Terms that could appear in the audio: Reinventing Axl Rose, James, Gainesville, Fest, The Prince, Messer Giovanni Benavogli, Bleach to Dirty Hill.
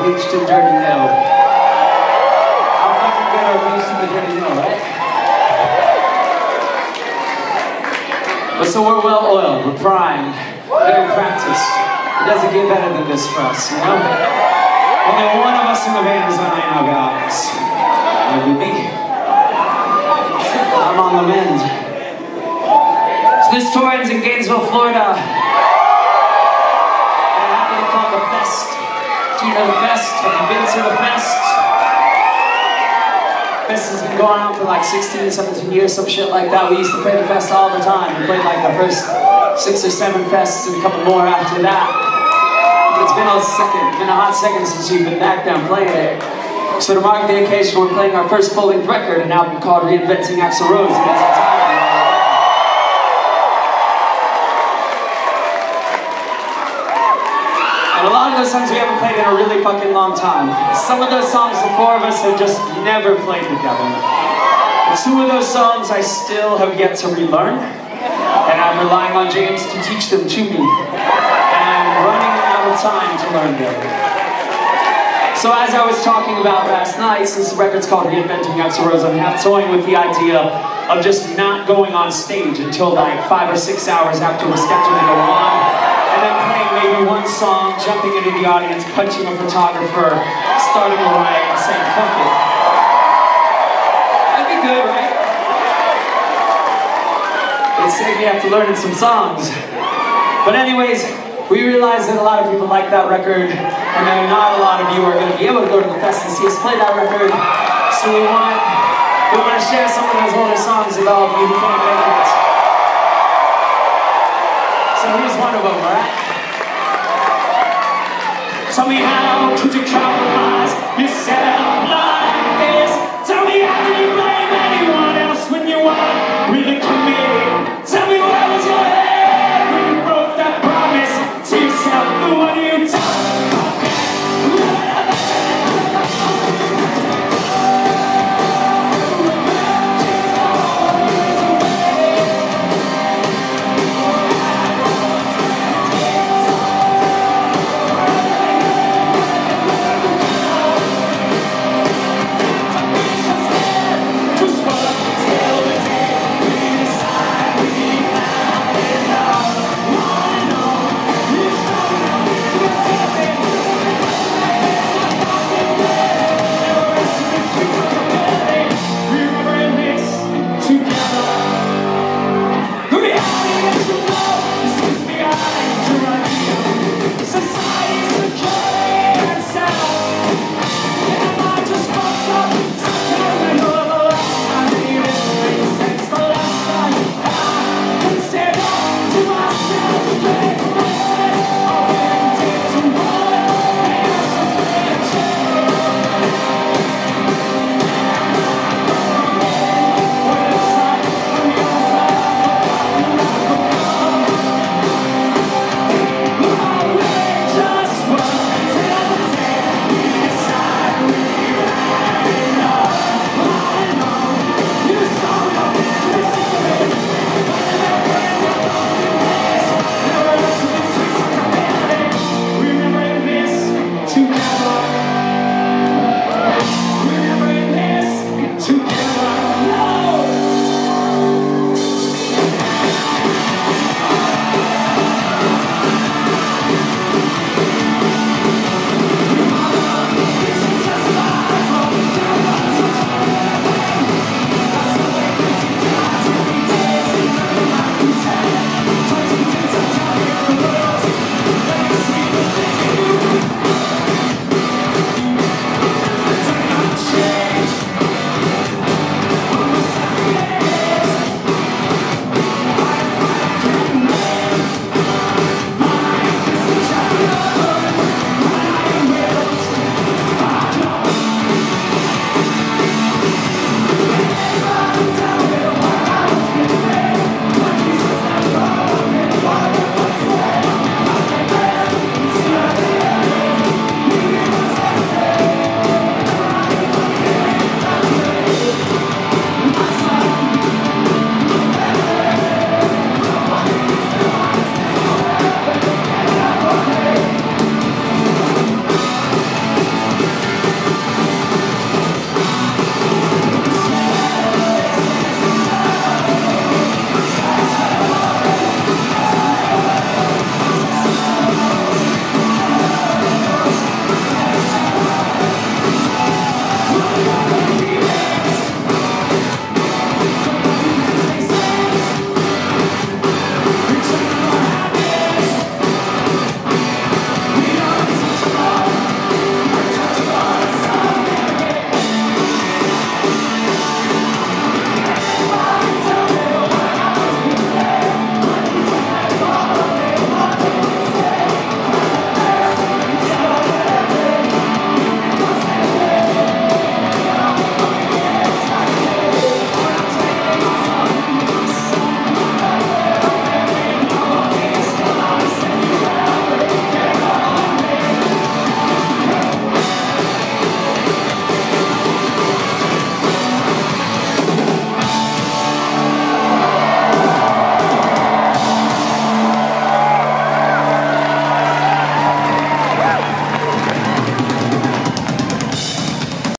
Bleach to Dirty Hill. How fucking good are Bleach to Dirty Hill, right? But so we're well oiled, we're primed, very practiced. It doesn't get better than this for us, you know? Only one of us in the band is on right now, guys. That would be me. I'm on the mend. So this tour ends in Gainesville, Florida. And I'm going to call the Fest. You know the Fest? Have you been to the Fest? Fest has been going on for like 16, 17 years, some shit like that. We used to play the Fest all the time. We played like the first 6 or 7 Fests and a couple more after that. But it's been a hot second since we've been back down playing it. So to mark the occasion, we're playing our first full-length record, an album called Reinventing Axl Rose. And a lot of those songs we haven't played in a really fucking long time. Some of those songs, the four of us have just never played together. And two of those songs I still have yet to relearn. And I'm relying on James to teach them to me. And I'm running out of time to learn them. So as I was talking about last night, since the record's called Reinventing Axl Rose, I'm half toying with the idea of just not going on stage until like 5 or 6 hours after we're scheduled to go on. And then playing maybe one song, jumping into the audience, punching a photographer, starting a riot, and saying, fuck it. That'd be good, right? They say we have to learn some songs. But anyways, we realized that a lot of people like that record, and that not a lot of you are going to be able to go to the Fest and see us play that record. So we want to share some of those older songs with all of you who can't make it. So here's one of them, right? Tell me, how could you compromise yourself?